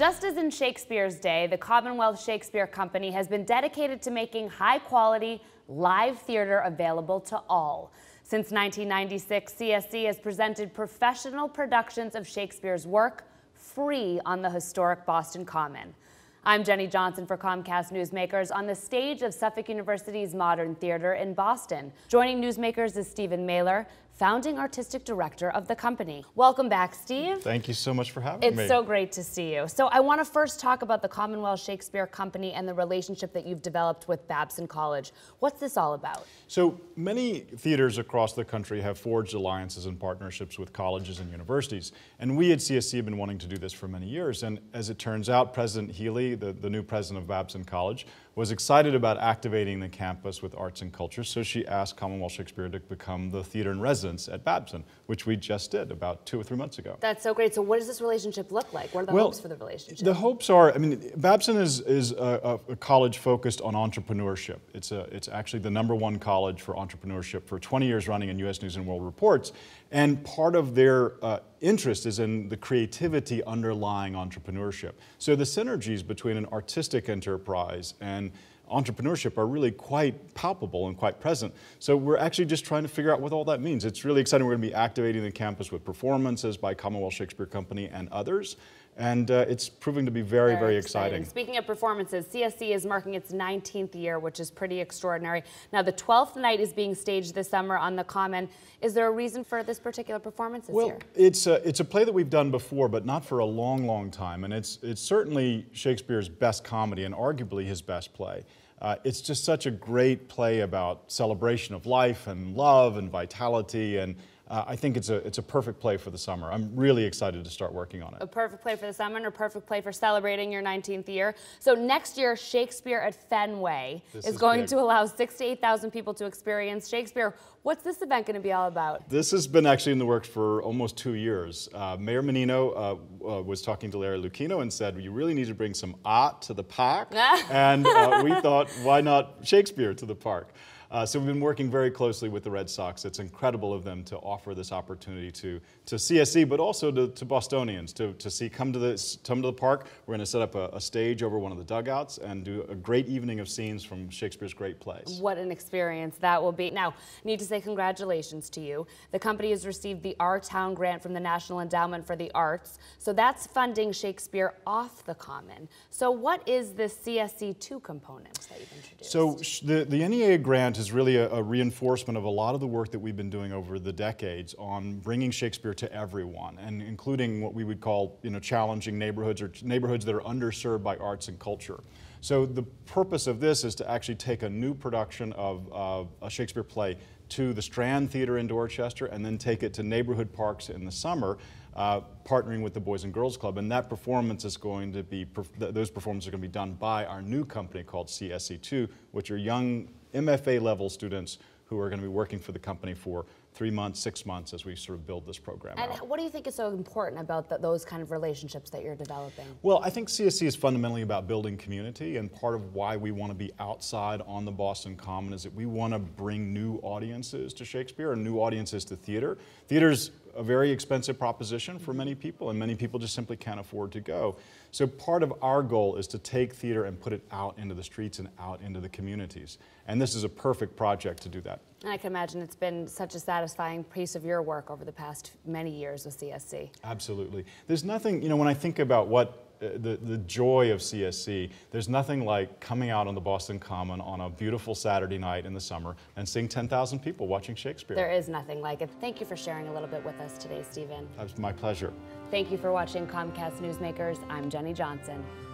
Just as in Shakespeare's day, the Commonwealth Shakespeare Company has been dedicated to making high-quality live theater available to all. Since 1996, CSC has presented professional productions of Shakespeare's work free on the historic Boston Common. I'm Jenny Johnson for Comcast Newsmakers on the stage of Suffolk University's Modern Theater in Boston. Joining Newsmakers is Steven Maler, founding artistic director of the company. Welcome back, Steve. Thank you so much for having me. It's so great to see you. So I want to first talk about the Commonwealth Shakespeare Company and the relationship that you've developed with Babson College. What's this all about? So many theaters across the country have forged alliances and partnerships with colleges and universities. And we at CSC have been wanting to do this for many years. And as it turns out, President Healy, the new president of Babson College, was excited about activating the campus with arts and culture, so she asked Commonwealth Shakespeare to become the theater in residence at Babson, which we just did about 2 or 3 months ago. That's so great. So what does this relationship look like? What are the hopes for the relationship? The hopes are, I mean, Babson is a college focused on entrepreneurship. It's actually the #1 college for entrepreneurship for 20 years running in U.S. News & World Reports, and part of their interest is in the creativity underlying entrepreneurship. So the synergies between an artistic enterprise and entrepreneurship are really quite palpable and quite present. So we're actually just trying to figure out what all that means. It's really exciting. We're going to be activating the campus with performances by Commonwealth Shakespeare Company and others. And it's proving to be very, very exciting. Speaking of performances, CSC is marking its 19th year, which is pretty extraordinary. Now, the 12th Night is being staged this summer on the Common. Is there a reason for this particular performance this year? Well, it's a play that we've done before, but not for a long, long time. And it's certainly Shakespeare's best comedy and arguably his best play. It's just such a great play about celebration of life and love and vitality, and I think it's a perfect play for the summer. I'm really excited to start working on it. A perfect play for the summer and a perfect play for celebrating your 19th year. So next year, Shakespeare at Fenway is going to allow 6,000 to 8,000 people to experience Shakespeare. What's this event going to be all about? This has been actually in the works for almost 2 years. Mayor Menino was talking to Larry Lucchino and said, you really need to bring some art to the park. And we thought, why not Shakespeare to the park? So we've been working very closely with the Red Sox. It's incredible of them to offer this opportunity to CSC, but also to Bostonians, to see, come to the park. We're going to set up a stage over one of the dugouts and do a great evening of scenes from Shakespeare's great plays. What an experience that will be. Now, need to say congratulations to you. The company has received the Our Town grant from the National Endowment for the Arts. So that's funding Shakespeare off the Common. So what is the CSC2 component that you've introduced? So the NEA grant is really a reinforcement of a lot of the work that we've been doing over the decades on bringing Shakespeare to everyone, and including what we would call, you know, challenging neighborhoods or neighborhoods that are underserved by arts and culture. So the purpose of this is to actually take a new production of a Shakespeare play to the Strand Theater in Dorchester and then take it to neighborhood parks in the summer, partnering with the Boys and Girls Club. And that performance is going to be, those performances are going to be done by our new company called CSC2, which are young MFA level students who are going to be working for the company for 3 months, 6 months as we sort of build this program out. What do you think is so important about those kind of relationships that you're developing? Well, I think CSC is fundamentally about building community, and part of why we want to be outside on the Boston Common is that we want to bring new audiences to Shakespeare and new audiences to theater. Theater's a very expensive proposition for many people, and many people just simply can't afford to go. So part of our goal is to take theater and put it out into the streets and out into the communities. And this is a perfect project to do that. And I can imagine it's been such a satisfying piece of your work over the past many years with CSC. Absolutely. There's nothing, you know, when I think about what the joy of CSC, there's nothing like coming out on the Boston Common on a beautiful Saturday night in the summer and seeing 10,000 people watching Shakespeare. There is nothing like it. Thank you for sharing a little bit with us today, Stephen. That's my pleasure. Thank you for watching Comcast Newsmakers. I'm Jenny Johnson.